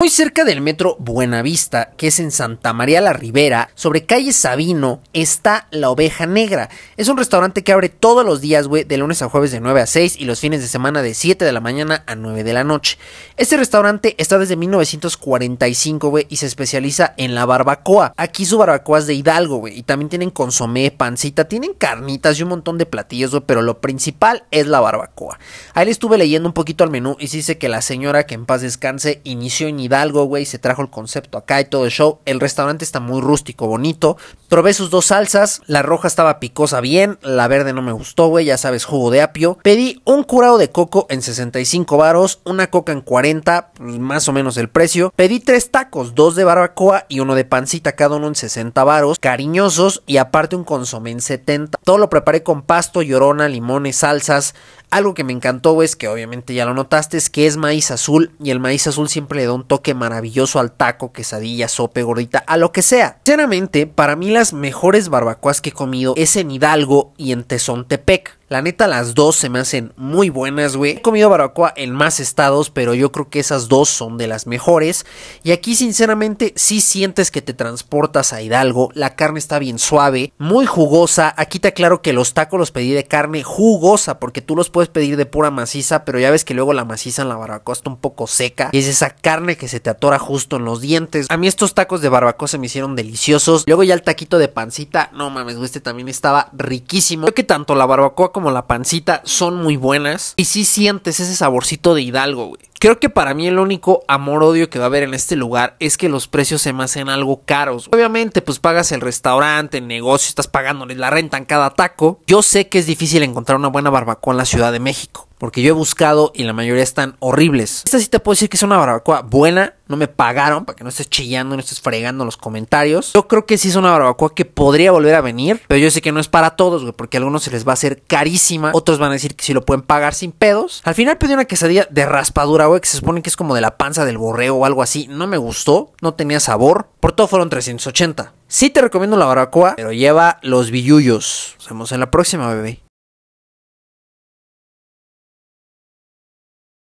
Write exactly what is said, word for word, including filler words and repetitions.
Muy cerca del metro Buenavista, que es en Santa María la Ribera, sobre calle Sabino, está La Oveja Negra. Es un restaurante que abre todos los días, güey, de lunes a jueves de nueve a seis y los fines de semana de siete de la mañana a nueve de la noche. Este restaurante está desde mil novecientos cuarenta y cinco, güey, y se especializa en la barbacoa. Aquí su barbacoa es de Hidalgo, güey, y también tienen consomé, pancita, tienen carnitas y un montón de platillos, güey, pero lo principal es la barbacoa. Ahí le estuve leyendo un poquito al menú y se dice que la señora, que en paz descanse, inició en Hidalgo, güey, se trajo el concepto acá y todo el show. El restaurante está muy rústico, bonito. Probé sus dos salsas, la roja estaba picosa bien, la verde no me gustó, güey, ya sabes, jugo de apio. Pedí un curado de coco en sesenta y cinco varos, una coca en cuarenta, pues más o menos el precio. Pedí tres tacos, dos de barbacoa y uno de pancita, cada uno en sesenta varos, cariñosos, y aparte un consomé en setenta. Todo lo preparé con pasto, llorona, limones, salsas. Algo que me encantó, güey, es que obviamente ya lo notaste, es que es maíz azul, y el maíz azul siempre le da un toque maravilloso al taco, quesadilla, sope, gordita, a lo que sea. Sinceramente, para mí las mejores barbacoas que he comido es en Hidalgo y en Tezontepec. La neta, las dos se me hacen muy buenas, güey. He comido barbacoa en más estados, pero yo creo que esas dos son de las mejores. Y aquí, sinceramente, sí sientes que te transportas a Hidalgo. La carne está bien suave, muy jugosa. Aquí te aclaro que los tacos los pedí de carne jugosa, porque tú los puedes pedir de pura maciza, pero ya ves que luego la maciza en la barbacoa está un poco seca. Y es esa carne que se te atora justo en los dientes. A mí estos tacos de barbacoa se me hicieron deliciosos. Luego ya el taquito de pancita, no mames, güey, este también estaba riquísimo. Creo que tanto la barbacoa como como la pancita son muy buenas y sí sientes ese saborcito de Hidalgo, güey. Creo que para mí el único amor-odio que va a haber en este lugar es que los precios se me hacen algo caros. Obviamente, pues pagas el restaurante, el negocio, estás pagándoles la renta en cada taco. Yo sé que es difícil encontrar una buena barbacoa en la Ciudad de México, porque yo he buscado y la mayoría están horribles. Esta sí te puedo decir que es una barbacoa buena. No me pagaron, para que no estés chillando, no estés fregando los comentarios. Yo creo que sí es una barbacoa que podría volver a venir, pero yo sé que no es para todos, güey, porque a algunos se les va a hacer carísima. Otros van a decir que sí lo pueden pagar sin pedos. Al final pedí una quesadilla de raspadura, que se supone que es como de la panza del borrego o algo así. No me gustó, no tenía sabor. Por todo fueron trescientos ochenta. Sí te recomiendo la barbacoa, pero lleva los billullos. Nos vemos en la próxima, bebé.